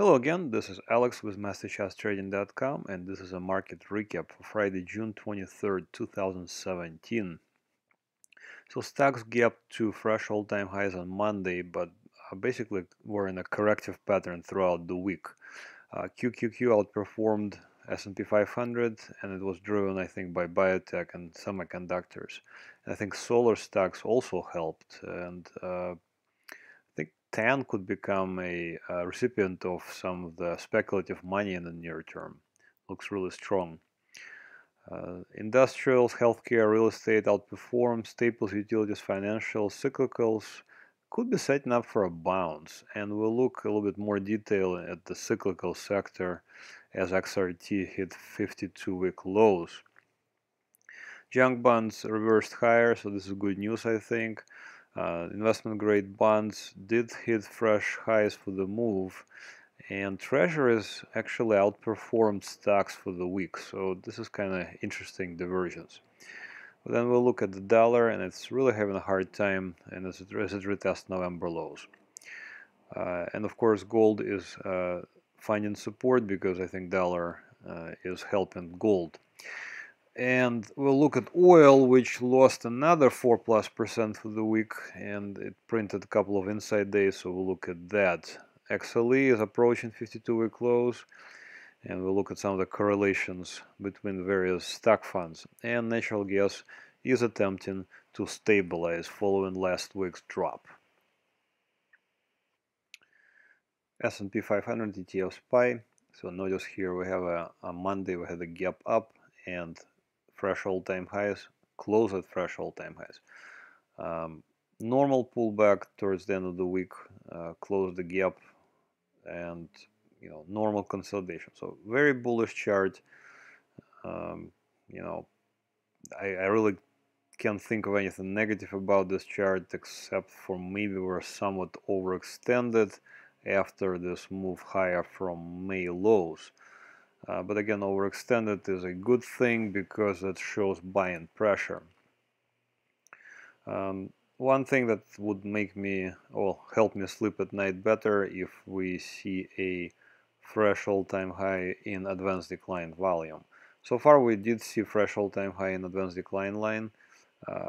Hello again, this is Alex with MasterChartsTrading.com, and this is a market recap for Friday, June 23rd, 2017. So stocks gapped to fresh all-time highs on Monday, but basically were in a corrective pattern throughout the week. QQQ outperformed S&P 500, and it was driven, I think, by biotech and semiconductors. And I think solar stocks also helped, and TAN could become a recipient of some of the speculative money in the near term. Looks really strong. Industrials, healthcare, real estate outperform, staples, utilities, financials, cyclicals could be setting up for a bounce. And we'll look a little bit more detail at the cyclical sector as XRT hit 52-week lows. Junk bonds reversed higher, so this is good news, I think. Investment grade bonds did hit fresh highs for the move, and treasuries actually outperformed stocks for the week, so this is kind of interesting divergence. But then we'll look at the dollar, and it's really having a hard time, and as it retests November lows. And of course gold is finding support, because I think dollar is helping gold. And we'll look at oil, which lost another 4+% for the week, and it printed a couple of inside days, so we'll look at that. XLE is approaching 52-week lows, and we'll look at some of the correlations between various stock funds. And natural gas is attempting to stabilize following last week's drop. S&P 500 ETF SPY. So notice here we have a Monday, we had a gap up, and fresh all-time highs, close at fresh all-time highs. Normal pullback towards the end of the week, close the gap, and normal consolidation. So very bullish chart. I really can't think of anything negative about this chart, except for maybe we're somewhat overextended after this move higher from May lows. But again, overextended is a good thing because it shows buying pressure. One thing that would make me, or help me sleep at night better, if we see a fresh all-time high in advanced decline volume. So far we did see fresh all-time high in advanced decline line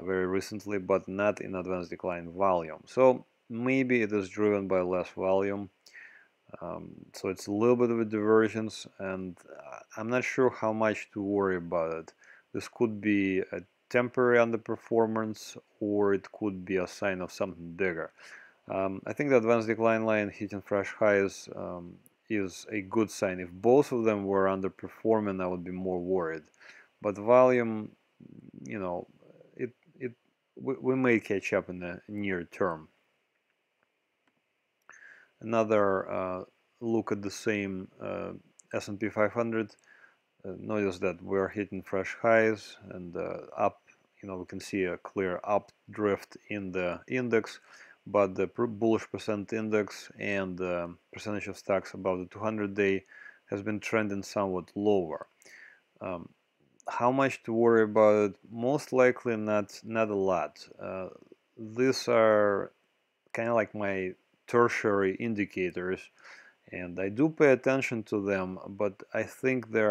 very recently, but not in advanced decline volume. So maybe it is driven by less volume. So it's a little bit of a divergence, and I'm not sure how much to worry about it. This could be a temporary underperformance, or it could be a sign of something bigger. I think the advanced decline line hitting fresh highs is a good sign. If both of them were underperforming, I would be more worried. But volume, we may catch up in the near term. Another look at the same S&P 500. Notice that we're hitting fresh highs and up. We can see a clear up drift in the index, but the bullish percent index and the percentage of stocks above the 200-day has been trending somewhat lower. How much to worry about it? Most likely not a lot. These are kind of like my tertiary indicators, and I do pay attention to them, but I think they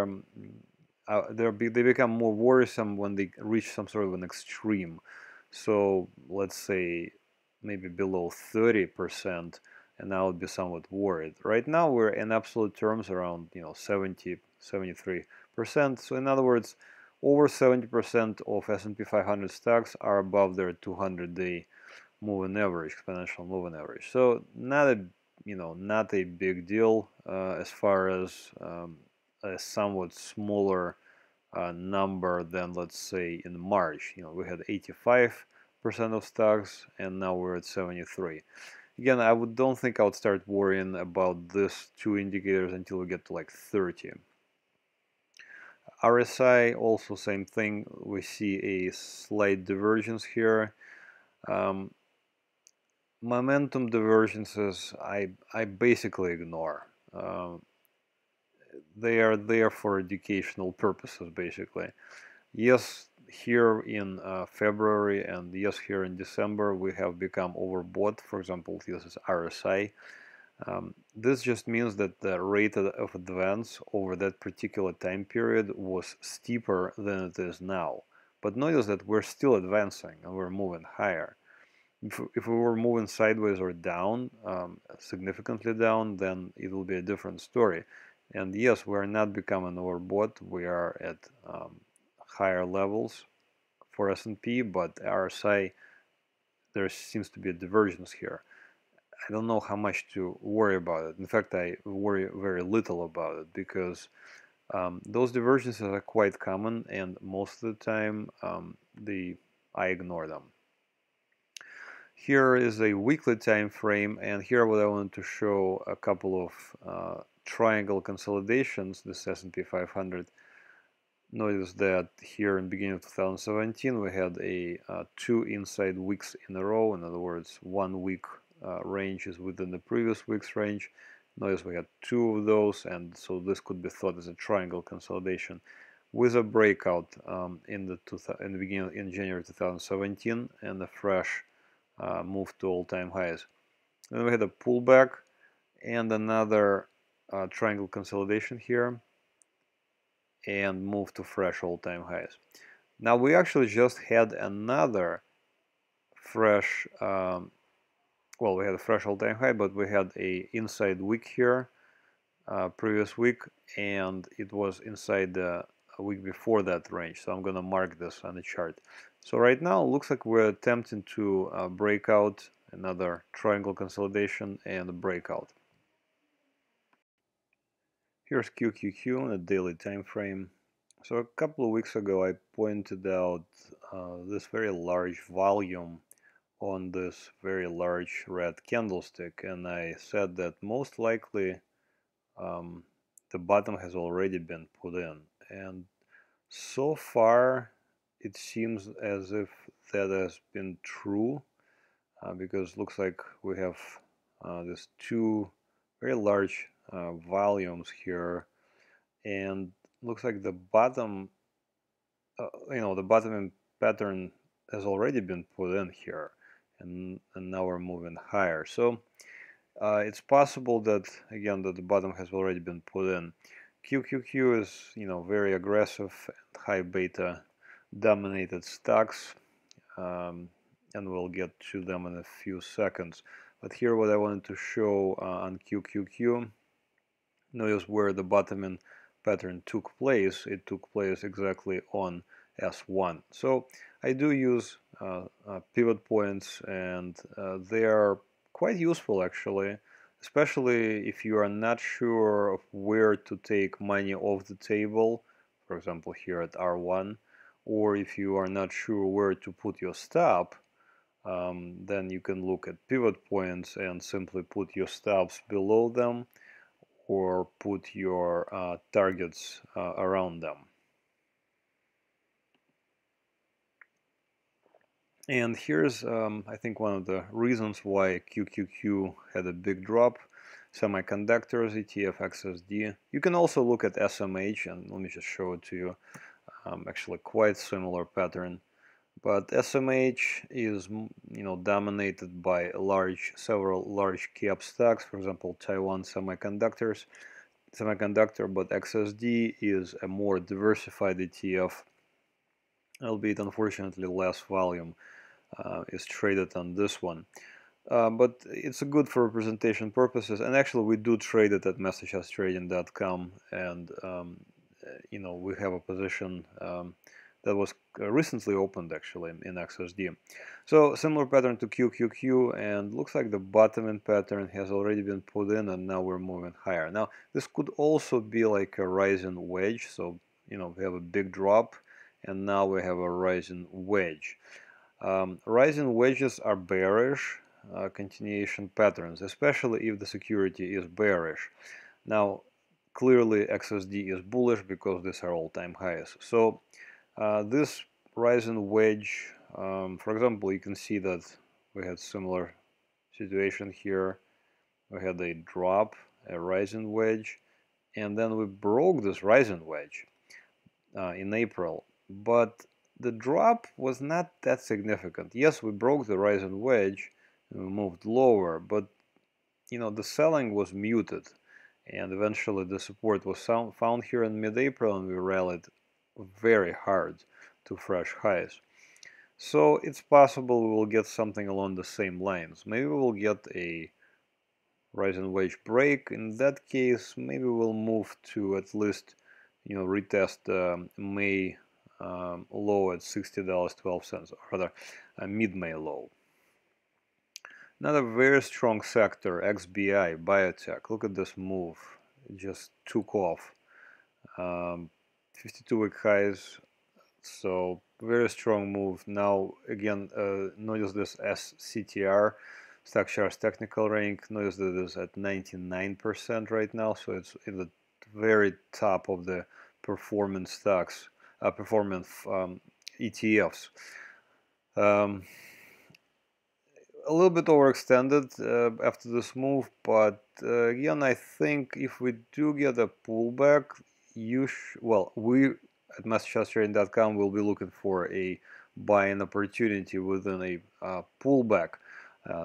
become more worrisome when they reach some sort of an extreme. So let's say maybe below 30%, and I would be somewhat worried. Right now we're in absolute terms around 70, 73%. So in other words, over 70% of S&P 500 stocks are above their 200-day moving average, exponential moving average. So not a big deal as far as a somewhat smaller number than, let's say, in March. We had 85% of stocks, and now we're at 73. Again, don't think I would start worrying about these two indicators until we get to like 30. RSI also same thing. We see a slight divergence here. Momentum divergences I basically ignore. They are there for educational purposes, basically. Yes, here in February, and yes, here in December, we have become overbought. For example, this is RSI. This just means that the rate of advance over that particular time period was steeper than it is now. But notice that we're still advancing and we're moving higher. If we were moving sideways or down, significantly down, then it will be a different story. And yes, we are not becoming overbought. We are at higher levels for S&P, but RSI, there seems to be a divergence here. I don't know how much to worry about it. In fact, I worry very little about it because those divergences are quite common, and most of the time I ignore them. Here is a weekly time frame, and here what I want to show a couple of triangle consolidations. This S&P 500. Notice that here in the beginning of 2017 we had a 2 inside weeks in a row. In other words, 1 week range is within the previous week's range. Notice we had 2 of those, and so this could be thought as a triangle consolidation with a breakout in the beginning in January 2017 and a fresh move to all-time highs. Then we had a pullback and another triangle consolidation here and move to fresh all-time highs. Now we actually just had another fresh, well, we had a fresh all-time high, but we had a inside week here, previous week, and it was inside the week before that range. So I'm going to mark this on the chart. So right now it looks like we're attempting to break out another triangle consolidation and a breakout. Here's QQQ on a daily time frame. So a couple of weeks ago I pointed out this very large volume on this very large red candlestick, and I said that most likely the bottom has already been put in, and so far it seems as if that has been true, because it looks like we have these 2 very large volumes here, and looks like the bottom, the bottoming pattern has already been put in here, and now we're moving higher. So it's possible that again that the bottom has already been put in. QQQ is very aggressive, and high beta dominated stocks, and we'll get to them in a few seconds. But here what I wanted to show on QQQ, notice where the bottoming pattern took place. It took place exactly on S1. So I do use pivot points, and they are quite useful actually, especially if you are not sure of where to take money off the table, for example here at R1, or if you are not sure where to put your stop. Then you can look at pivot points and simply put your stops below them or put your targets around them. And here's I think one of the reasons why QQQ had a big drop. Semiconductors, ETF, XSD. You can also look at SMH, and let me just show it to you. Actually quite similar pattern. But SMH is, dominated by several large cap stocks, for example, Taiwan Semiconductor, but XSD is a more diversified ETF, albeit unfortunately less volume is traded on this one. But it's good for representation purposes, and actually we do trade it at MasterChartsTrading.com, and we have a position that was recently opened actually in XSD. So similar pattern to QQQ, and looks like the bottoming pattern has already been put in, and now we're moving higher. Now this could also be like a rising wedge. So we have a big drop, and now we have a rising wedge. Rising wedges are bearish continuation patterns, especially if the security is bearish. Now clearly XSD is bullish because these are all-time highs. So this rising wedge, for example, you can see that we had similar situation here. We had a drop, a rising wedge, and then we broke this rising wedge in April. But the drop was not that significant. Yes, we broke the rising wedge and we moved lower, but you know, the selling was muted, and eventually the support was found here in mid-April, and we rallied very hard to fresh highs. So it's possible we will get something along the same lines. Maybe we will get a rise and wedge break. In that case, maybe we'll move to at least, you know, retest May low at $60.12, or rather mid-May low. Another very strong sector, XBI, biotech. Look at this move. It just took off. 52-week highs, so very strong move. Now, again, notice this SCTR, Stock Charts Technical Rank. Notice that it is at 99% right now, so it's in the very top of the performance stocks, ETFs. A little bit overextended after this move, but again, I think if we do get a pullback, well, we at MasterChartsTrading.com will be looking for a buy-in opportunity within a pullback.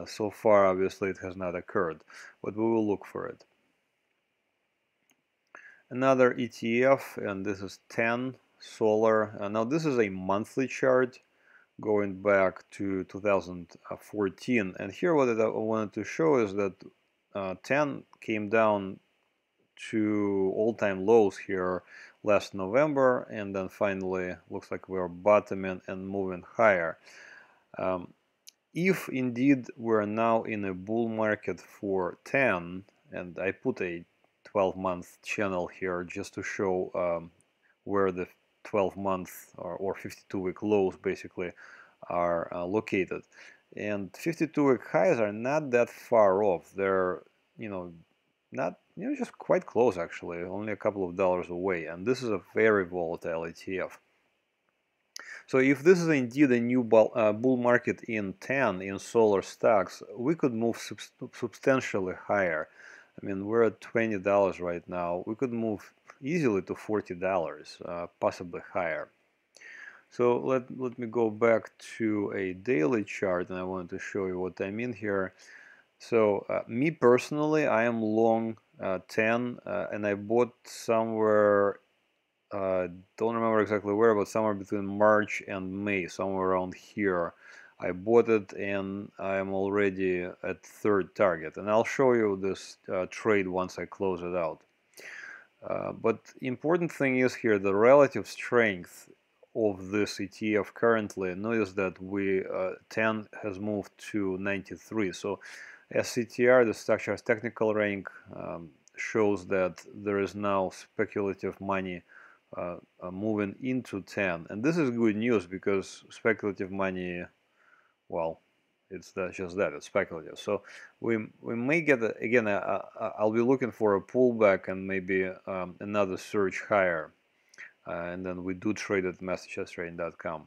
So far, obviously, it has not occurred, but we will look for it. Another ETF, and this is TAN, Solar. Now, this is a monthly chart going back to 2014, and here what I wanted to show is that TAN came down to all-time lows here last November, and then finally looks like we're bottoming and moving higher. If indeed we're now in a bull market for TAN, and I put a 12-month channel here just to show where the 12-month or 52-week lows basically are located, and 52-week highs are not that far off. They're, you know, not, you know, just quite close actually, only a couple of dollars away. And this is a very volatile ETF. So if this is indeed a new bull market in TAN, in solar stocks, we could move substantially higher. I mean, we're at $20 right now. We could move easily to $40, possibly higher. So let me go back to a daily chart, and I wanted to show you what I mean here. So me personally, I am long TAN, and I bought somewhere, don't remember exactly where, but somewhere between March and May, somewhere around here. I bought it, and I am already at third target, and I'll show you this trade once I close it out. But important thing is here the relative strength of this ETF currently. Notice that we TAN has moved to 93. So SCTR, the Stock Charts Technical Rank, shows that there is now speculative money moving into TAN, and this is good news because speculative money, well, it's just that, it's speculative. So we may get, again, I'll be looking for a pullback and maybe another surge higher. And then we do trade at MasterChartsTrading.com.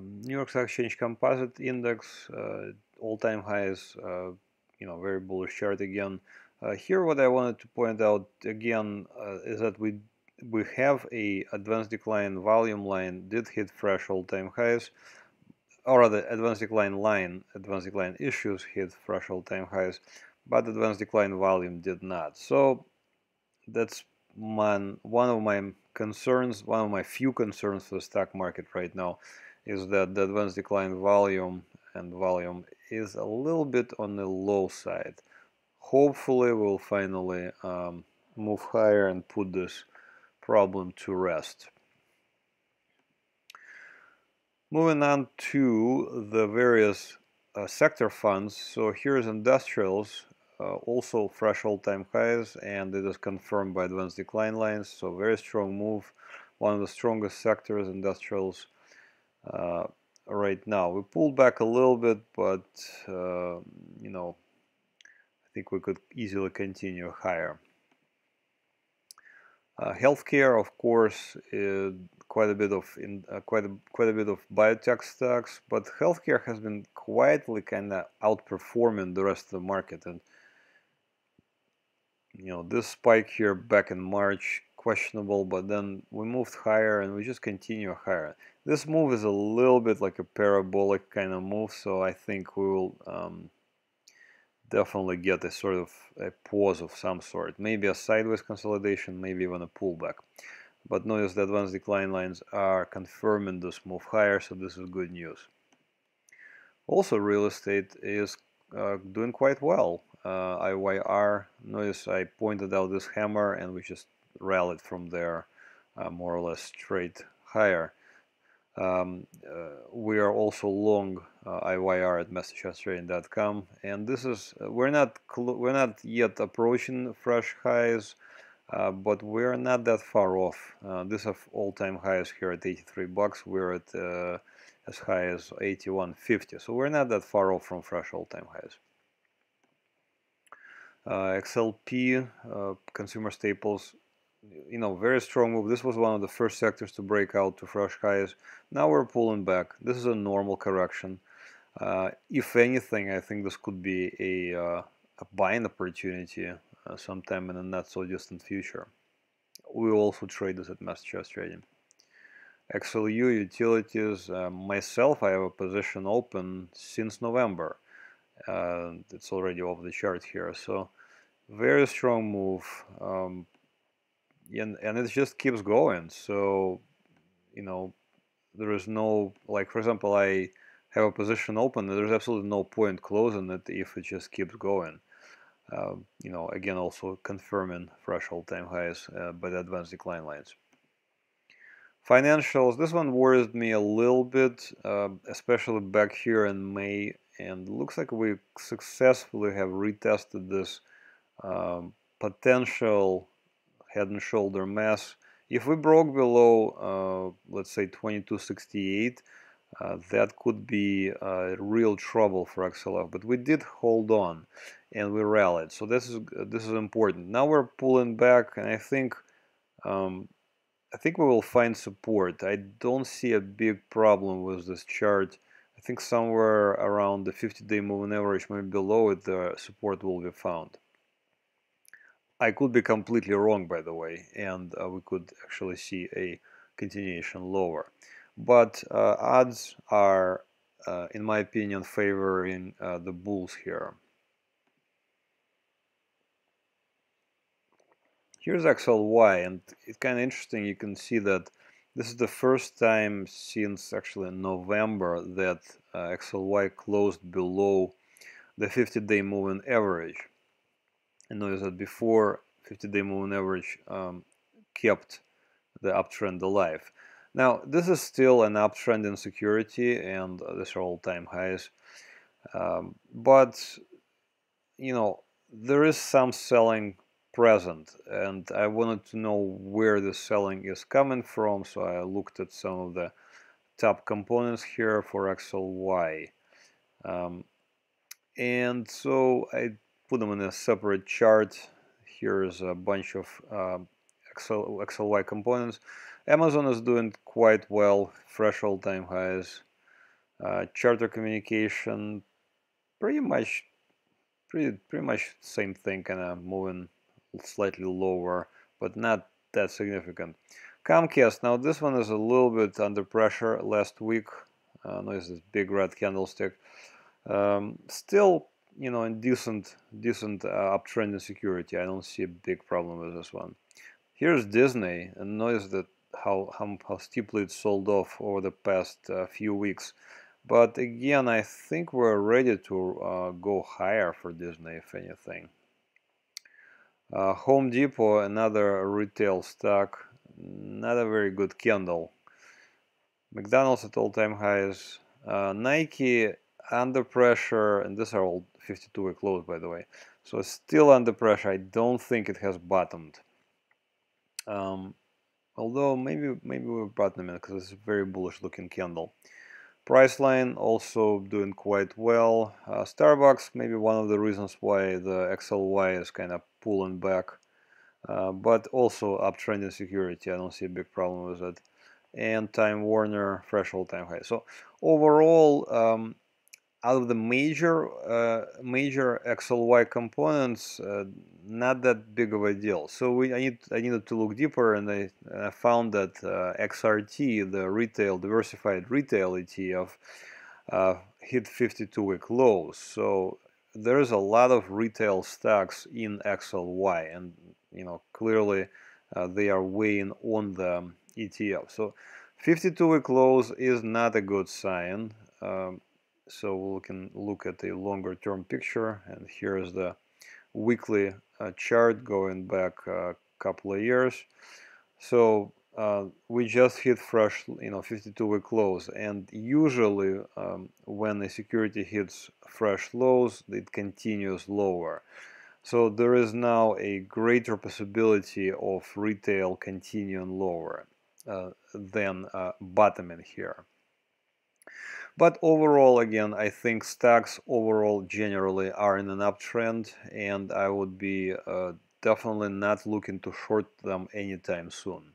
New York Stock Exchange Composite Index, all-time highs, you know, very bullish chart again. Here what I wanted to point out again is that we have a advanced decline volume line, did hit fresh all-time highs, or rather advanced decline line, advanced decline issues hit fresh all-time highs, but advanced decline volume did not. So that's one of my concerns, one of my few concerns for the stock market right now, is that the advanced decline volume and volume is a little bit on the low side. Hopefully we'll finally move higher and put this problem to rest. Moving on to the various sector funds. So here's industrials, also fresh all-time highs, and it is confirmed by advanced decline lines, so very strong move. One of the strongest sectors, industrials, right now. We pulled back a little bit, but you know, I think we could easily continue higher. Healthcare, of course, quite a bit of quite a bit of biotech stocks, but healthcare has been quietly kind of outperforming the rest of the market. And you know, this spike here back in March, questionable, but then we moved higher and we just continue higher. This move is a little bit like a parabolic kind of move, so I think we will definitely get a sort of a pause of some sort, maybe a sideways consolidation, maybe even a pullback. But notice that once decline lines are confirming this move higher, so this is good news. Also, real estate is doing quite well. IYR, notice I pointed out this hammer and we just rallied from there more or less straight higher. We are also long IYR at MasterChartsTrading.com, and this is we're not yet approaching fresh highs, but we're not that far off. These are all-time highs here at $83. We're at as high as $81.50, so we're not that far off from fresh all-time highs. XLP, consumer staples, you know, very strong move. This was one of the first sectors to break out to fresh highs. Now we're pulling back. This is a normal correction. If anything, I think this could be a buying opportunity sometime in the not so distant future. We also trade this at MasterCharts Trading. XLU, utilities, myself, I have a position open since November. It's already off the chart here, so very strong move, and it just keeps going. So, you know, there is no, like, for example, I have a position open, there's absolutely no point closing it if it just keeps going. You know, again, also confirming fresh all-time highs by the advanced decline lines. Financials, this one worried me a little bit, especially back here in May, and looks like we successfully have retested this potential head and shoulder mass. If we broke below, let's say 2268, that could be real trouble for XLF, but we did hold on and we rallied, so this is important. Now we're pulling back, and I think we will find support. I don't see a big problem with this chart. I think somewhere around the 50-day moving average, maybe below it, the support will be found. I could be completely wrong, by the way, and we could actually see a continuation lower. But odds are, in my opinion, favoring the bulls here. Here's XLY, and it's kind of interesting. You can see that this is the first time since actually November that XLY closed below the 50-day moving average. And notice that before, 50-day moving average kept the uptrend alive. Now, this is still an uptrend in security, and these are all-time highs. But, you know, there is some selling present, and I wanted to know where the selling is coming from, so I looked at some of the top components here for XLY, and so I put them in a separate chart. Here's a bunch of XLY components. Amazon is doing quite well, fresh all-time highs. Charter Communication, pretty much same thing, kind of moving slightly lower, but not that significant. Comcast, now this one is a little bit under pressure last week. Notice this big red candlestick. Still, you know, in decent uptrend in security. I don't see a big problem with this one. Here's Disney, and notice that how steeply it sold off over the past few weeks. But again, I think we're ready to go higher for Disney, if anything. Home Depot, another retail stock, not a very good candle. McDonald's at all-time highs. Nike under pressure, and these are all 52-week lows, by the way. So it's still under pressure. I don't think it has bottomed. Although maybe we're bottoming because it's a very bullish-looking candle. Priceline also doing quite well. Starbucks, maybe one of the reasons why the XLY is kind of pulling back, but also uptrend in security. I don't see a big problem with it. And Time Warner, fresh all-time high. So overall, out of the major XLY components, not that big of a deal. So I needed to look deeper, and I found that XRT, the retail diversified retail ETF, hit 52-week lows. So there's a lot of retail stocks in XLY, and you know clearly they are weighing on the ETF. So 52-week lows is not a good sign. So we can look at a longer term picture, and here is the weekly chart going back a couple of years. So we just hit fresh, you know, 52-week lows, and usually when a security hits fresh lows, it continues lower. So there is now a greater possibility of retail continuing lower than bottoming here. But overall, again, I think stocks overall generally are in an uptrend, and I would be definitely not looking to short them anytime soon.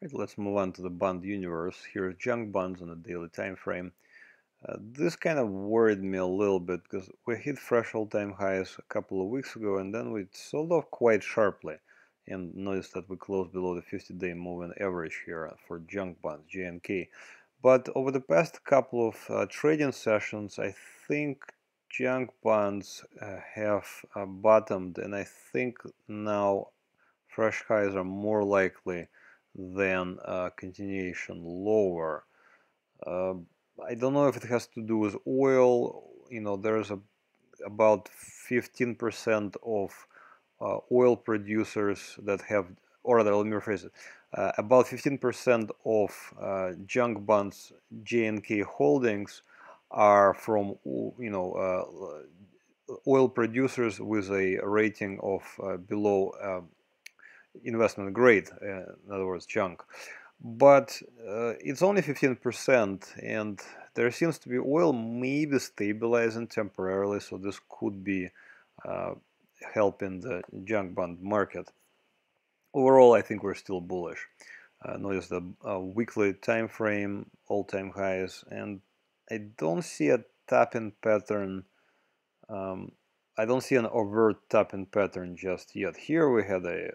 Right, let's move on to the bond universe. Here's junk bonds on the daily time frame. This kind of worried me a little bit because we hit fresh all-time highs a couple of weeks ago, and then we sold off quite sharply. And notice that we closed below the 50-day moving average here for junk bonds, JNK. But over the past couple of trading sessions, I think junk bonds have bottomed, and I think now fresh highs are more likely than continuation lower. I don't know if it has to do with oil. You know, there's about 15% of oil producers that have, or rather, let me rephrase it, about 15% of junk bonds JNK holdings are from, you know, oil producers with a rating of below investment grade, in other words, junk. But it's only 15%, and there seems to be oil maybe stabilizing temporarily, so this could be helping the junk bond market. Overall, I think we're still bullish. Notice the weekly time frame, all-time highs, and I don't see a tapping pattern. I don't see an overt tapping pattern just yet. Here we had a,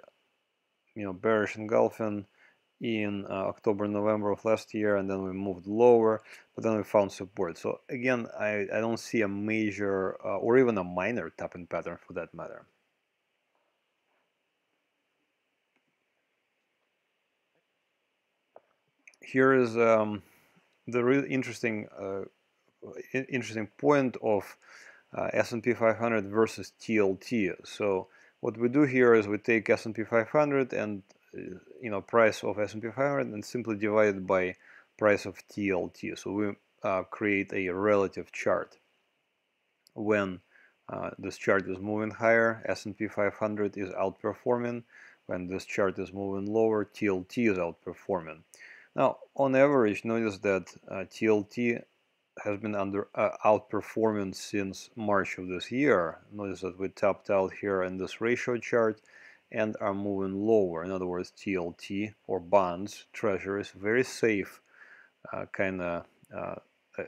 you know, bearish engulfing in October, November of last year, and then we moved lower, but then we found support. So again, I don't see a major or even a minor tapping pattern for that matter. Here is the really interesting point of S&P 500 versus TLT. So what we do here is we take S&P 500 and, you know, price of S&P 500 and simply divided by price of TLT. So we create a relative chart. When this chart is moving higher, S&P 500 is outperforming. When this chart is moving lower, TLT is outperforming. Now, on average, notice that TLT has been outperforming since March of this year. Notice that we tapped out here in this ratio chart and are moving lower. In other words, TLT or bonds, treasuries, very safe kind of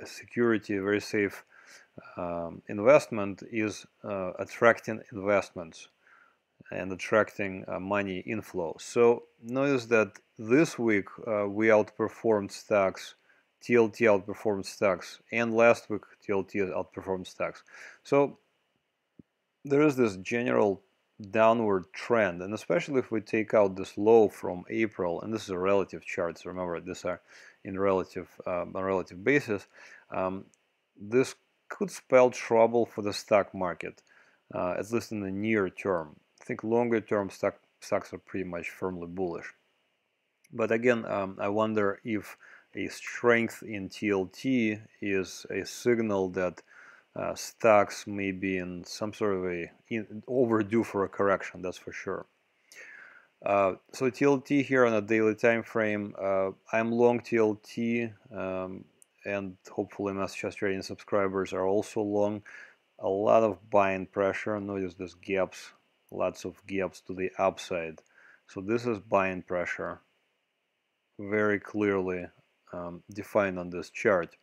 security, very safe investment, is attracting investments and attracting money inflows. So notice that this week we outperformed stocks, TLT outperformed stocks, and last week TLT outperformed stocks. So there is this general downward trend, and especially if we take out this low from April, and this is a relative chart, so remember these are in relative on relative basis, this could spell trouble for the stock market, at least in the near term. I think longer term stocks are pretty much firmly bullish, but again, I wonder if a strength in TLT is a signal that stocks may be in some sort of a overdue for a correction, that's for sure. So TLT here on a daily time frame, I'm long TLT, and hopefully MasterCharts Trading subscribers are also long. A lot of buying pressure. Notice there's gaps, lots of gaps to the upside. So this is buying pressure, very clearly defined on this chart.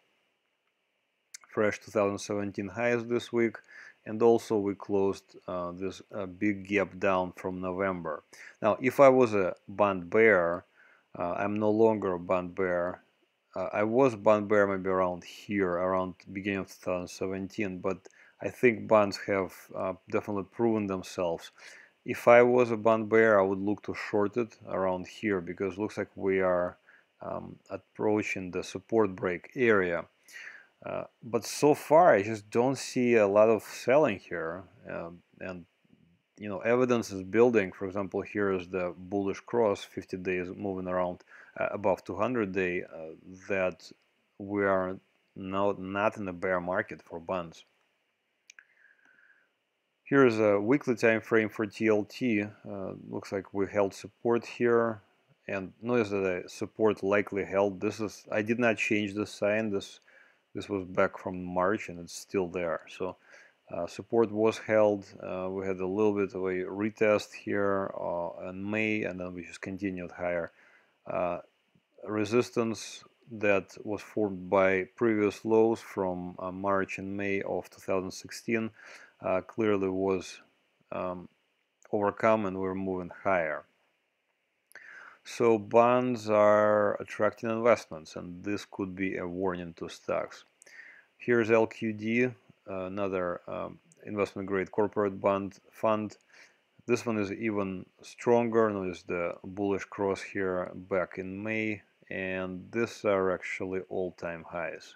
Fresh 2017 highs this week, and also we closed this big gap down from November. Now, if I was a bond bear, I'm no longer a bond bear. I was buying bear maybe around here, around beginning of 2017, but I think bonds have definitely proven themselves. If I was a bond bear, I would look to short it around here, because it looks like we are approaching the support break area. But so far, I just don't see a lot of selling here, and you know, evidence is building. For example, here is the bullish cross, 50 days moving around above 200 day, that we are now not in a bear market for bonds. Here is a weekly time frame for TLT. Looks like we held support here, and notice that the support likely held. This is, I did not change the sign. This was back from March, and it's still there. So support was held. We had a little bit of a retest here in May, and then we just continued higher. Resistance that was formed by previous lows from March and May of 2016. Clearly was overcome, and we're moving higher. So bonds are attracting investments, and this could be a warning to stocks. Here's LQD, another investment grade corporate bond fund. This one is even stronger. Notice the bullish cross here back in May, and these are actually all-time highs.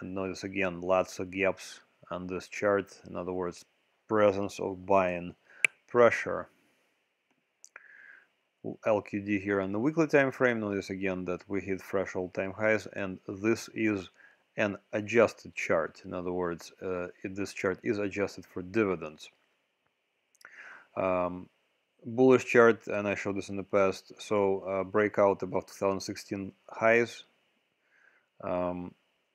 And notice again lots of gaps on this chart. In other words, presence of buying pressure. LQD here on the weekly time frame. Notice again that we hit fresh all-time highs, and this is an adjusted chart. In other words, this chart is adjusted for dividends. Bullish chart, and I showed this in the past. So breakout above 2016 highs.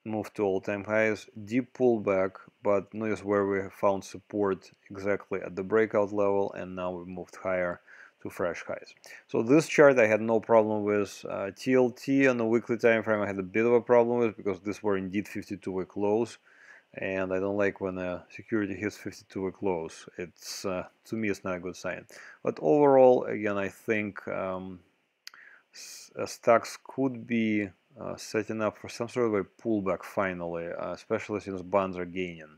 Move to all-time highs, deep pullback, but notice where we found support exactly at the breakout level, and now we moved higher to fresh highs. So this chart I had no problem with. TLT on the weekly time frame I had a bit of a problem with, because these were indeed 52-week lows, and I don't like when a security hits 52-week lows. It's to me it's not a good sign. But overall, again, I think stocks could be setting up for some sort of a pullback finally, especially since bonds are gaining.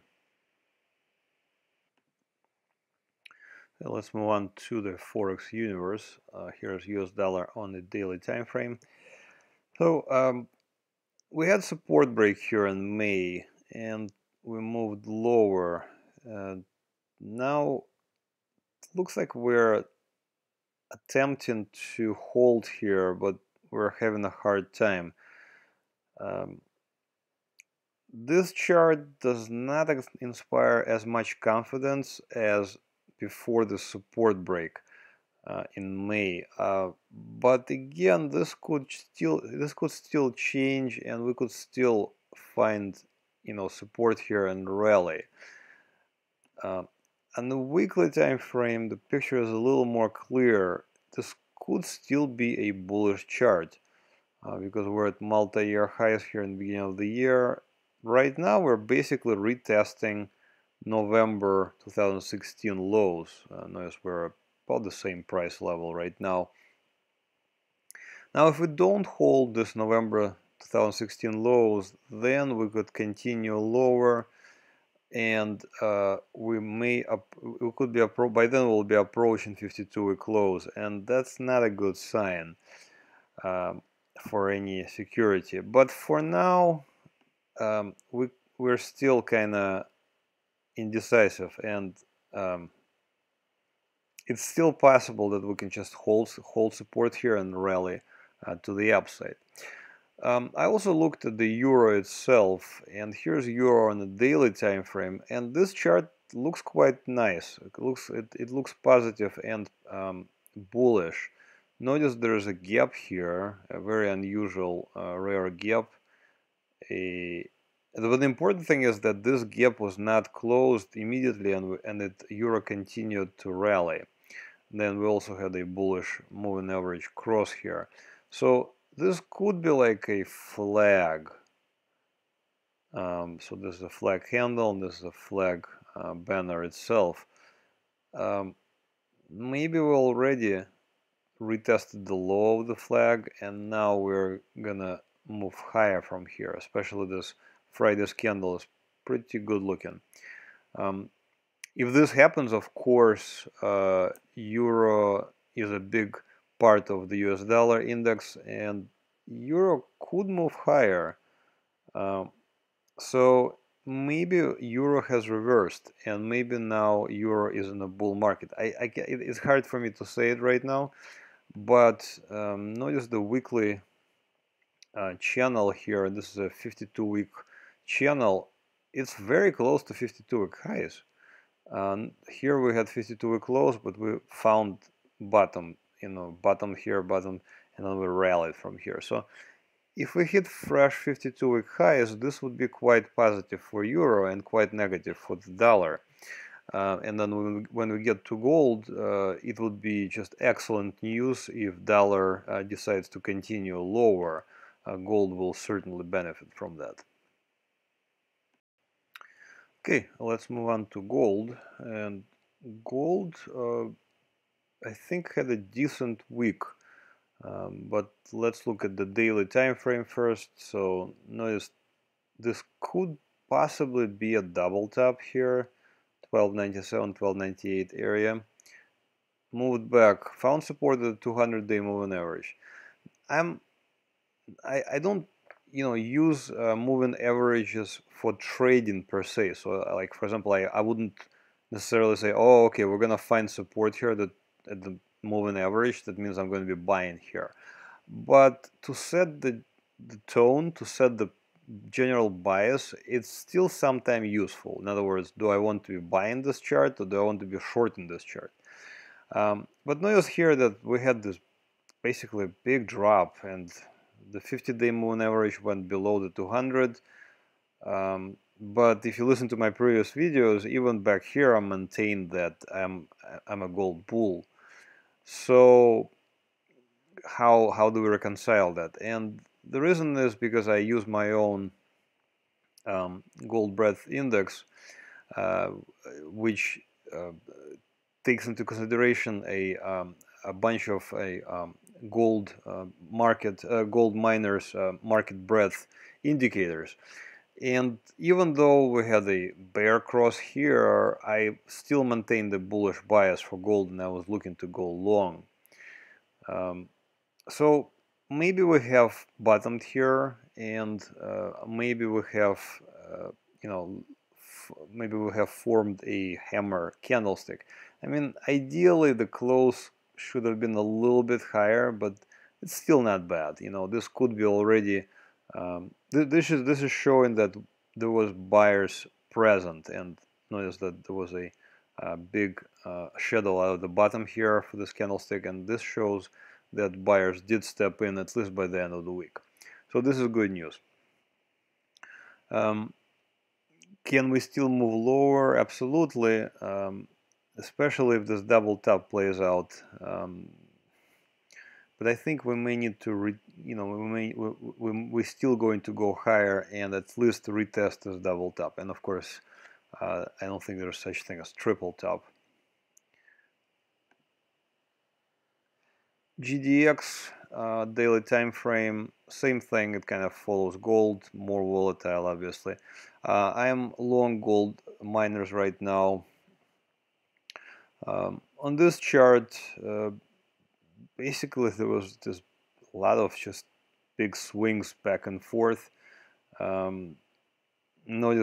So let's move on to the forex universe. Here's US dollar on the daily time frame. So we had support break here in May, and we moved lower. Now it looks like we're attempting to hold here, but we're having a hard time. This chart does not inspire as much confidence as before the support break in May. But again, this could still change, and we could still find, you know, support here and rally. On the weekly time frame, the picture is a little more clear. This could still be a bullish chart, because we're at multi-year highs here in the beginning of the year. Right now we're basically retesting November 2016 lows. Notice we're about the same price level right now. Now if we don't hold this November 2016 lows, then we could continue lower, and by then we'll be approaching 52-week lows, and that's not a good sign for any security. But for now, we're still kind of indecisive, and it's still possible that we can just hold support here and rally to the upside. I also looked at the euro itself, and here's euro on the daily time frame, and this chart looks quite nice. It looks positive and bullish. Notice there is a gap here, a very unusual rare gap. But the important thing is that this gap was not closed immediately, and euro continued to rally. Then we also had a bullish moving average cross here. So this could be like a flag. So this is a flag handle, and this is a flag banner itself. Maybe we already retested the low of the flag, and now we're gonna move higher from here, especially this Friday's candle is pretty good looking. If this happens, of course, euro is a big part of the US dollar index, and euro could move higher. So maybe euro has reversed, and maybe now euro is in a bull market. It's hard for me to say it right now, but notice the weekly channel here. This is a 52-week channel. It's very close to 52-week highs. Here we had 52-week lows, but we found bottom, bottom here, bottom, and then we rallied from here. So if we hit fresh 52-week highs, this would be quite positive for euro and quite negative for the dollar. And then when we get to gold, it would be just excellent news if dollar decides to continue lower. Gold will certainly benefit from that. Okay, let's move on to gold. And gold, I think, had a decent week. But let's look at the daily time frame first. So notice this could possibly be a double top here, 1297, 1298 area. Moved back, found support at the 200-day moving average. I don't use moving averages for trading per se. So like, for example, I wouldn't necessarily say, oh, okay, we're gonna find support here that at the moving average, that means I'm going to be buying here. But to set the tone, to set the general bias, it's still sometimes useful. In other words, do I want to be buying this chart, or do I want to be shorting this chart? But notice here that we had this basically big drop, and the 50-day moving average went below the 200. But if you listen to my previous videos, even back here I maintained that I'm a gold bull. So how do we reconcile that? And the reason is because I use my own gold breadth index, which takes into consideration a bunch of gold gold miners market breadth indicators. And even though we had a bear cross here, I still maintained the bullish bias for gold, and I was looking to go long. So maybe we have bottomed here, and maybe we have, maybe we have formed a hammer candlestick. I mean, ideally the close should have been a little bit higher, but it's still not bad. This could be already. This is showing that there was buyers present, and notice that there was a big shadow out of the bottom here for this candlestick, and this shows that buyers did step in, at least by the end of the week. So this is good news. Can we still move lower? Absolutely, especially if this double top plays out. But I think we may need to, we're still going to go higher and at least retest this double top. And of course, I don't think there's such thing as triple top. GDX daily time frame, same thing. It kind of follows gold, more volatile, obviously. I am long gold miners right now. On this chart. Basically, there was just a lot of just big swings back and forth. Notice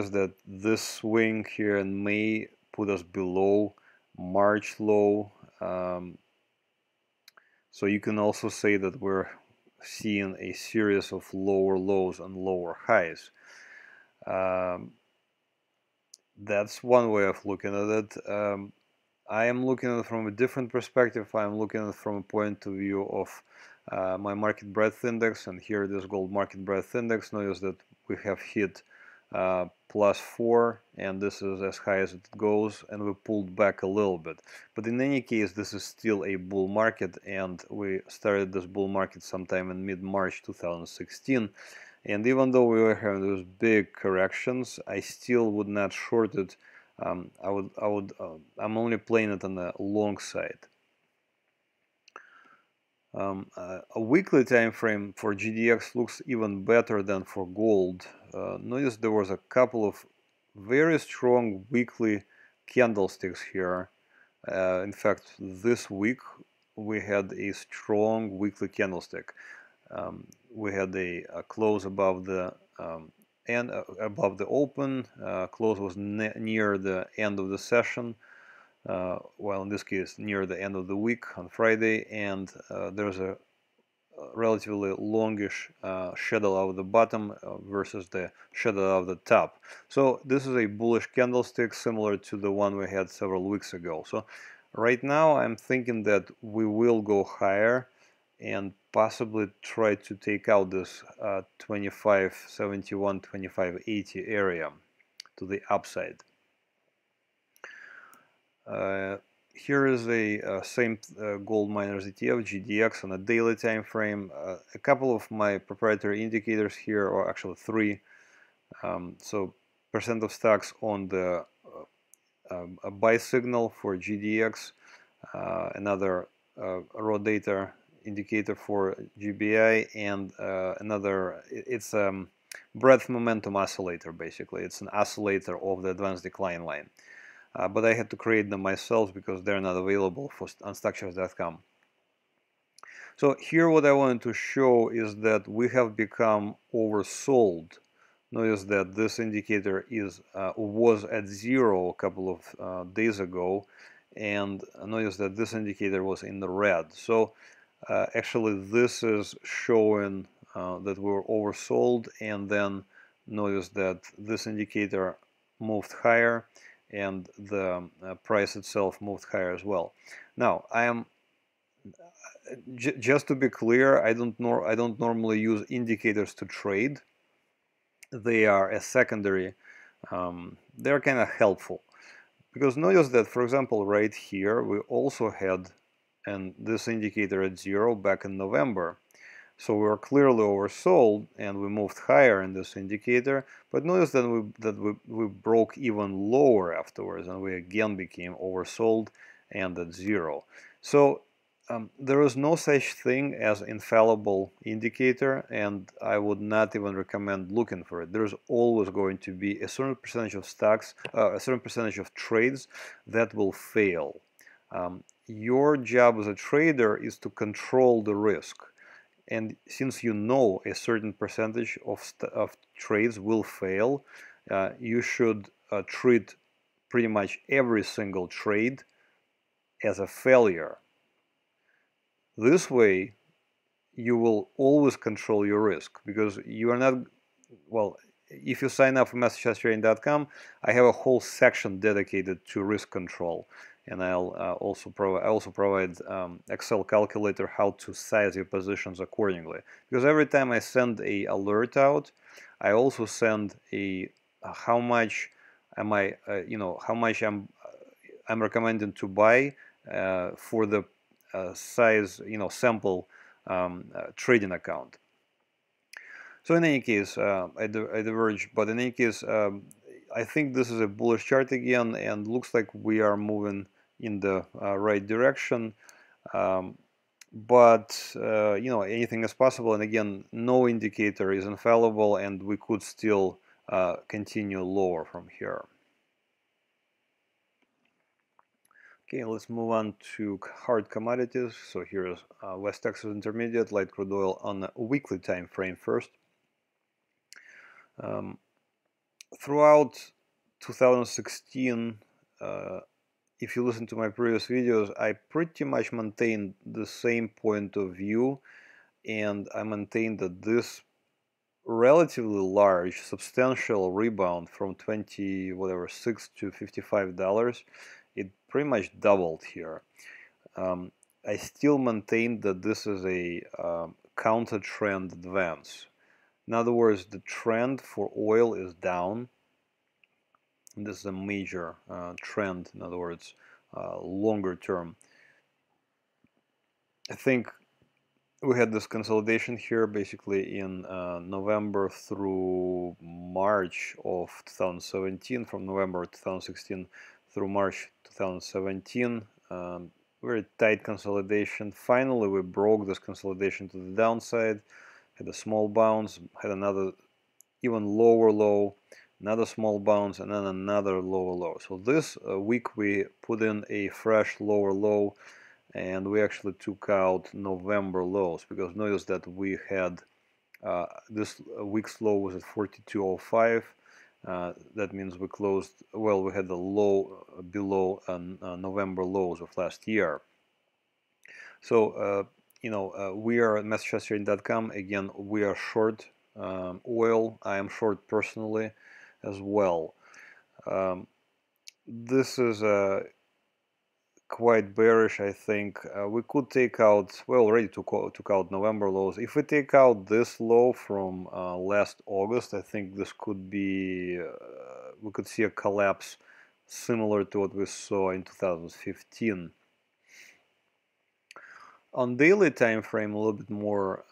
that this swing here in May put us below March low. So you can also say that we're seeing a series of lower lows and lower highs. That's one way of looking at it. I am looking at it from a different perspective. I am looking at it from a point of view of my market breadth index, and here it is, gold market breadth index. Notice that we have hit +4, and this is as high as it goes, and we pulled back a little bit. But in any case, this is still a bull market, and we started this bull market sometime in mid-March 2016. And even though we were having those big corrections, I still would not short it. I'm only playing it on the long side. A weekly time frame for GDX looks even better than for gold. Notice there was a couple of very strong weekly candlesticks here. In fact, this week we had a strong weekly candlestick. We had a close above the above the open. Close was near the end of the session. Well, in this case, near the end of the week on Friday, and there's a relatively longish shadow out of the bottom versus the shadow of the top. So this is a bullish candlestick similar to the one we had several weeks ago. So right now I'm thinking that we will go higher and possibly try to take out this 2571, 2580 area to the upside. Here is the same gold miners ETF, GDX, on a daily time frame. A couple of my proprietary indicators here, or actually three. So percent of stocks on the a buy signal for GDX, another raw data indicator for GBI, and another, it's a breadth momentum oscillator basically. It's an oscillator of the advanced decline line. But I had to create them myself because they're not available on StockCharts.com. So here what I wanted to show is that we have become oversold. Notice that this indicator is was at zero a couple of days ago, and notice that this indicator was in the red. So actually this is showing that we were oversold, and then notice that this indicator moved higher, and the price itself moved higher as well. Now, I am just to be clear, I don't normally use indicators to trade. They are a secondary. They're kind of helpful because notice that, for example, right here we also had this indicator at zero back in November. So we were clearly oversold, and we moved higher in this indicator. But notice that we broke even lower afterwards, and we again became oversold and at zero. So there is no such thing as infallible indicator, and I would not even recommend looking for it. There is always going to be a certain percentage of stocks, a certain percentage of trades that will fail. Your job as a trader is to control the risk. And since you know a certain percentage of trades will fail, you should treat pretty much every single trade as a failure. This way, you will always control your risk because you are not, well, if you sign up for MasterChartsTrading.com, I have a whole section dedicated to risk control. And I'll also provide Excel calculator how to size your positions accordingly. Because every time I send an alert out, I also send a how much am I how much I'm recommending to buy for the size sample trading account. So in any case, I diverge, but in any case, I think this is a bullish chart again, and looks like we are moving in the right direction, but anything is possible, and again, no indicator is infallible, and we could still continue lower from here. Okay, let's move on to hard commodities. So here is West Texas Intermediate light crude oil on a weekly time frame first. Throughout 2016, if you listen to my previous videos, I pretty much maintained the same point of view, and I maintained that this relatively large, substantial rebound from 26 to $55, it pretty much doubled here. I still maintained that this is a counter trend advance. In other words, the trend for oil is down. And this is a major trend, in other words, longer term. I think we had this consolidation here basically in November through March of 2017, from November 2016 through March 2017. Very tight consolidation. Finally, we broke this consolidation to the downside, had a small bounce, had another even lower low, another small bounce, and then another lower low. So this week we put in a fresh lower low, and we actually took out November lows, because notice that we had this week's low was at 42.05. That means we closed, well, we had the low below November lows of last year. So, you know, we are at MasterChartsTrading.com. Again, we are short oil. I am short personally as well. This is quite bearish, I think. We could take out, well, already took out November lows. If we take out this low from last August, I think this could be, we could see a collapse similar to what we saw in 2015. On daily time frame, a little bit more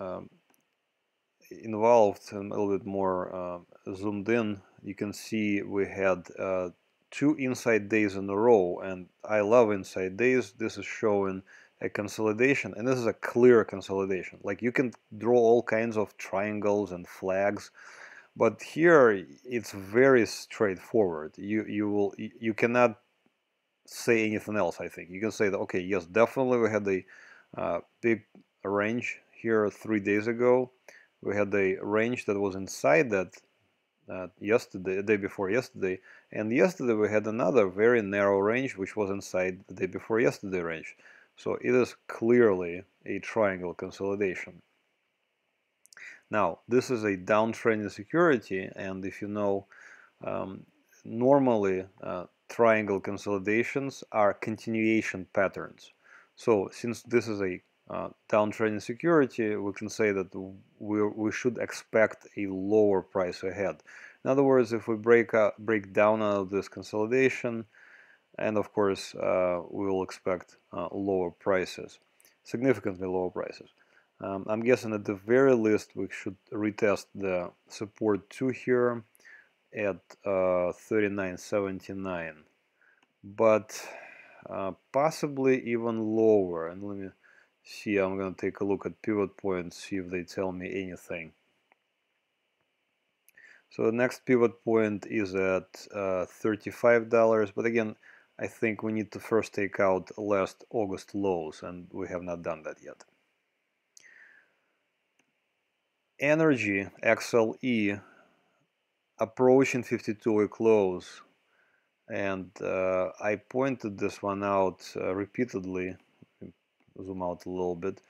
involved and a little bit more zoomed in, you can see we had two inside days in a row, and I love inside days. This is showing a consolidation, and this is a clear consolidation. Like, you can draw all kinds of triangles and flags, but here it's very straightforward. You cannot say anything else. I think you can say that, okay, yes, definitely we had a big range here 3 days ago. We had a range that was inside that yesterday, the day before yesterday, and yesterday we had another very narrow range which was inside the day before yesterday range. So it is clearly a triangle consolidation. Now, this is a downtrend in security, and if you know, normally triangle consolidations are continuation patterns. So since this is a downtrend in security, we can say that we should expect a lower price ahead. In other words, if we break down out of this consolidation, and of course we will expect lower prices, significantly lower prices. I'm guessing at the very least we should retest the support 2 here at 39.79, but possibly even lower. And let me see, I'm going to take a look at pivot points, see if they tell me anything. So the next pivot point is at $35, but again, I think we need to first take out last August lows, and we have not done that yet. Energy, XLE, approaching 52-week lows, and I pointed this one out repeatedly. Zoom out a little bit.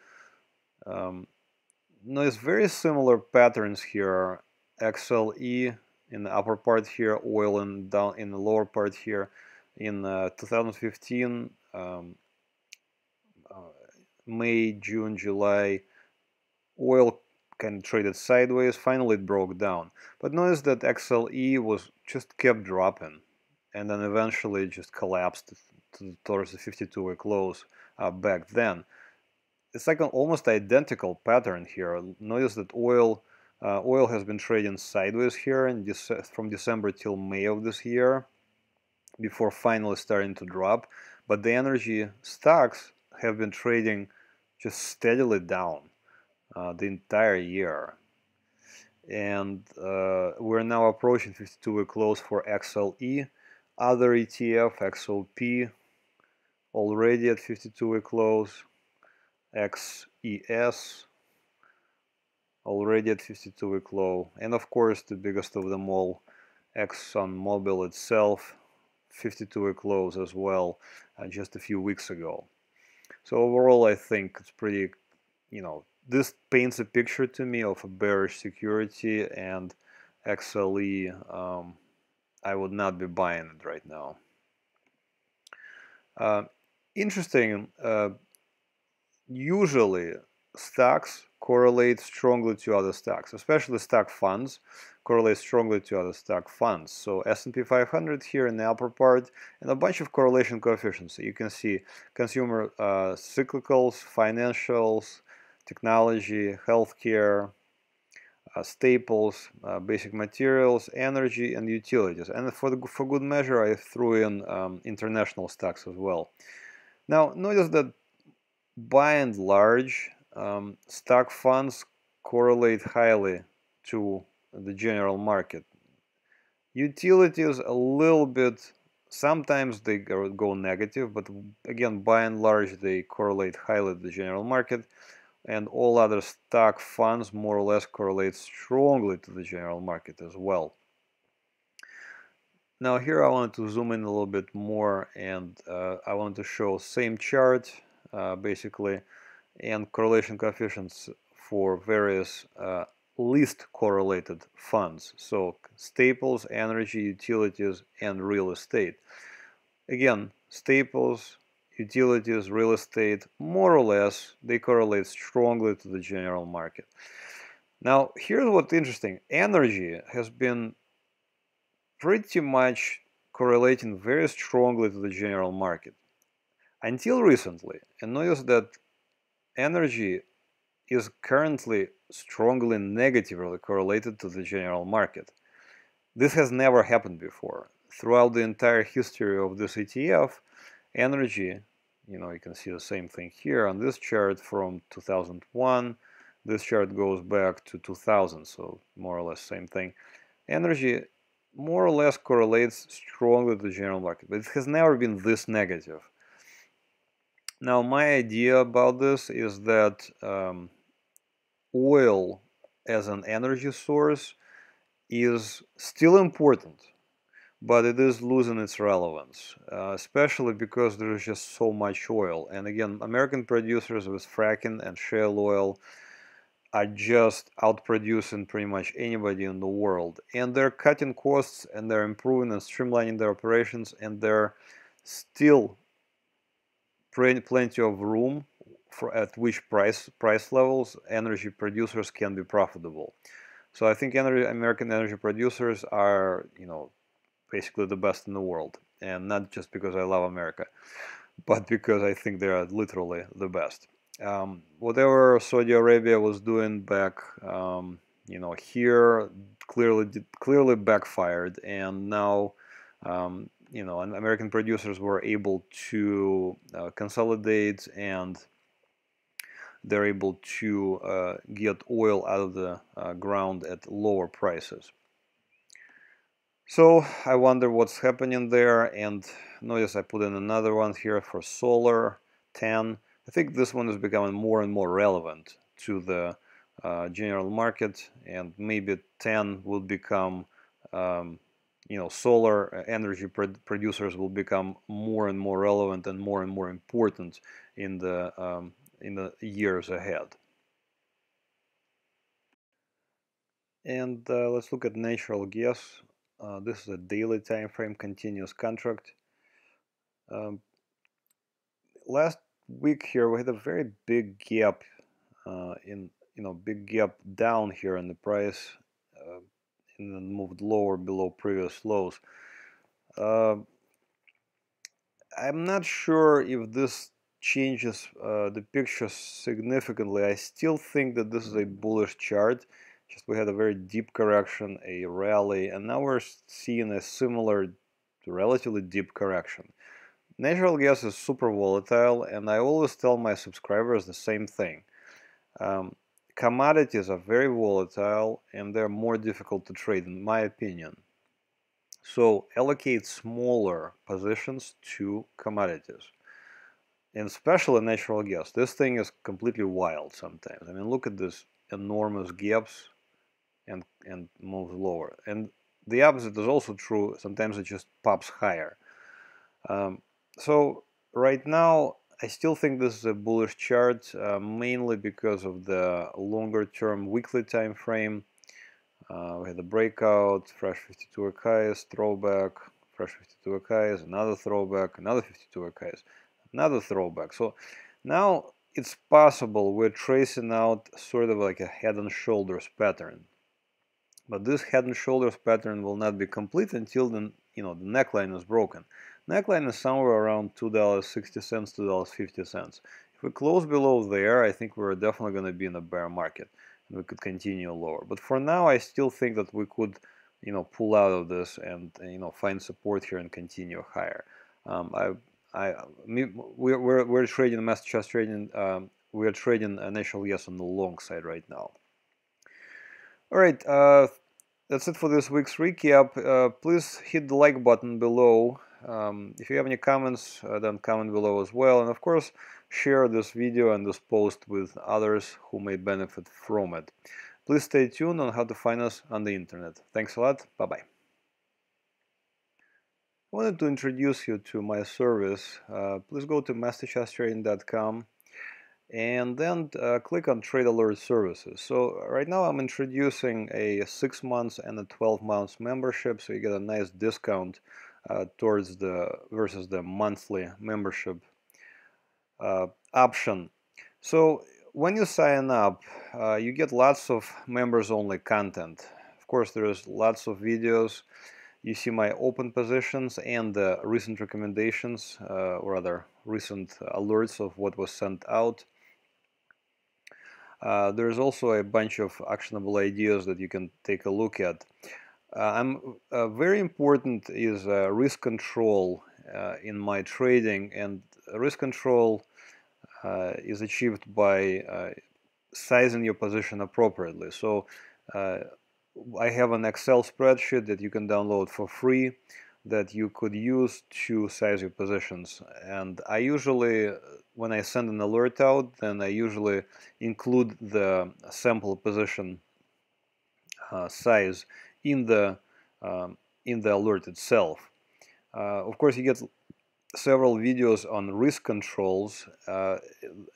Notice very similar patterns here. XLE in the upper part here, oil and down in the lower part here. In 2015, May, June, July, oil kind of traded sideways. Finally, it broke down. But notice that XLE was just kept dropping, and then eventually just collapsed towards the 52-week lows back then. It's like an almost identical pattern here. Notice that oil has been trading sideways here, and from December till May of this year, before finally starting to drop. But the energy stocks have been trading just steadily down the entire year, and we're now approaching 52-week lows for XLE. Other ETF, XOP, already at 52-week lows, XES, already at 52-week low, and of course the biggest of them all, ExxonMobil itself, 52-week lows as well, just a few weeks ago. So overall, I think it's pretty, you know, this paints a picture to me of a bearish security, and XLE, I would not be buying it right now. Interesting, usually stocks correlate strongly to other stocks, especially stock funds correlate strongly to other stock funds. So S&P 500 here in the upper part, and a bunch of correlation coefficients. So you can see consumer cyclicals, financials, technology, healthcare, staples, basic materials, energy, and utilities. And for good measure, I threw in international stocks as well. Now notice that by and large stock funds correlate highly to the general market. Utilities a little bit, sometimes they go negative, but again by and large they correlate highly to the general market, and all other stock funds more or less correlate strongly to the general market as well. Now here I wanted to zoom in a little bit more, and I want to show same chart basically, and correlation coefficients for various least correlated funds, so staples, energy, utilities, and real estate. Again, staples, utilities, real estate, more or less they correlate strongly to the general market. Now here's what's interesting. Energy has been pretty much correlating very strongly to the general market until recently, and notice that energy is currently strongly negatively correlated to the general market. This has never happened before. Throughout the entire history of this ETF, energy, you know, you can see the same thing here on this chart from 2001. This chart goes back to 2000, so more or less same thing. Energy more or less correlates strongly to the general market, but it has never been this negative. Now my idea about this is that oil as an energy source is still important, but it is losing its relevance, especially because there is just so much oil. And again, American producers with fracking and shale oil are just outproducing pretty much anybody in the world, and they're cutting costs and they're improving and streamlining their operations, and they're still plenty of room for at which price levels energy producers can be profitable. So I think American energy producers are, you know, basically the best in the world, and not just because I love America, but because I think they are literally the best. Whatever Saudi Arabia was doing back, you know, here clearly backfired, and now you know, and American producers were able to consolidate, and they're able to get oil out of the ground at lower prices. So I wonder what's happening there. And notice I put in another one here for solar, TAN. I think this one is becoming more and more relevant to the general market, and maybe TAN will become you know, solar energy producers will become more and more relevant and more important in the years ahead. And let's look at natural gas. This is a daily time frame continuous contract. Last week here we had a very big gap big gap down here in the price. And then moved lower below previous lows. I'm not sure if this changes the picture significantly. I still think that this is a bullish chart. Just we had a very deep correction, a rally, and now we're seeing a similar, relatively deep correction. Natural gas is super volatile, and I always tell my subscribers the same thing. Commodities are very volatile, and they're more difficult to trade, in my opinion. So allocate smaller positions to commodities, and especially natural gas. This thing is completely wild sometimes. I mean, look at this enormous gaps and moves lower. And the opposite is also true. Sometimes it just pops higher. So right now, I still think this is a bullish chart, mainly because of the longer-term weekly time frame. We had a breakout, fresh 52-week highs, throwback, fresh 52-week highs, another throwback, another 52-week highs, another throwback. So now it's possible we're tracing out sort of like a head and shoulders pattern, but this head and shoulders pattern will not be complete until the, you know, the neckline is broken. Neckline is somewhere around $2.60, $2.50. If we close below there, I think we're definitely going to be in a bear market, and we could continue lower. But for now, I still think that we could, you know, pull out of this and, you know, find support here and continue higher. we're trading MasterCharts Trading. We are trading an XLES on the long side right now. All right, that's it for this week's recap. Please hit the like button below. If you have any comments, then comment below as well. And of course, share this video and this post with others who may benefit from it. Please stay tuned on how to find us on the internet. Thanks a lot. Bye-bye. I wanted to introduce you to my service. Please go to MasterChartsTrading.com and then click on Trade Alert Services. So right now I'm introducing a 6 months and a 12 months membership, so you get a nice discount towards versus the monthly membership option. So when you sign up, you get lots of members-only content. Of course, there's lots of videos. You see my open positions and the recent recommendations, or rather recent alerts of what was sent out. There's also a bunch of actionable ideas that you can take a look at. Very important is risk control in my trading, and risk control is achieved by sizing your position appropriately. So I have an Excel spreadsheet that you can download for free that you could use to size your positions. And I usually, when I send an alert out, then I usually include the sample position size in the alert itself. Of course, you get several videos on risk controls,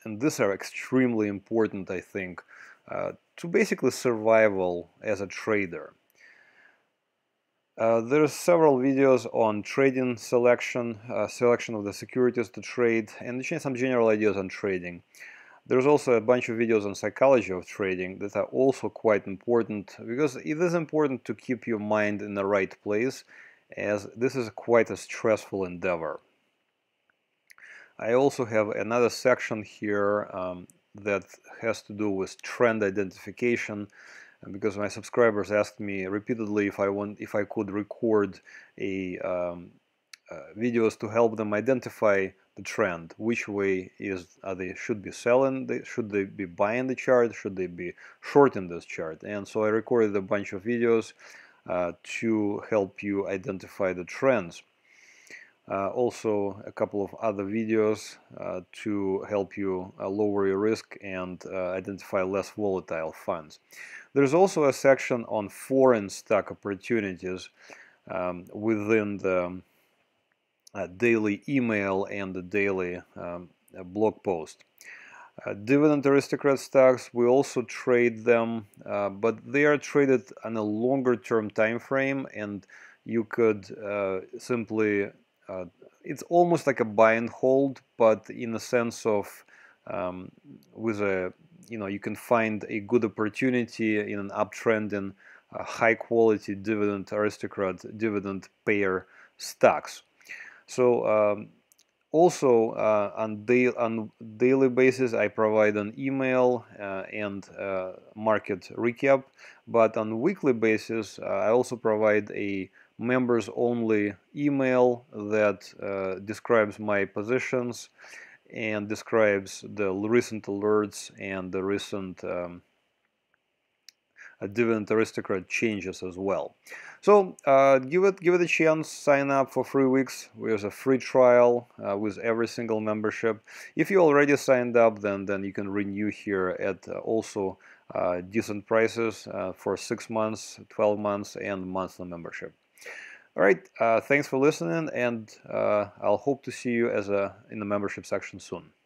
and these are extremely important, I think, to basically survival as a trader. There's several videos on trading selection, selection of the securities to trade, and some general ideas on trading. There's also a bunch of videos on psychology of trading that are also quite important, because it is important to keep your mind in the right place, as this is quite a stressful endeavor. I also have another section here that has to do with trend identification, because my subscribers asked me repeatedly if I could record a videos to help them identify the trend. Which way are they should be selling? Should they be buying the chart? Should they be shorting this chart? And so I recorded a bunch of videos to help you identify the trends. Also a couple of other videos to help you lower your risk and identify less volatile funds. There's also a section on foreign stock opportunities within the daily email and the daily blog post. Dividend aristocrat stocks, we also trade them, but they are traded on a longer term time frame, and you could simply it's almost like a buy and hold, but in the sense of you can find a good opportunity in an uptrend in high quality dividend aristocrat, dividend payer stocks. So also on daily basis I provide an email and market recap, but on weekly basis I also provide a members only email that describes my positions and describes the recent alerts and the recent dividend aristocrat changes as well. So give it a chance. Sign up for 3 weeks. There's a free trial with every single membership. If you already signed up, then you can renew here at also decent prices for 6 months, 12 months, and monthly membership. All right, thanks for listening, and I'll hope to see you in the membership section soon.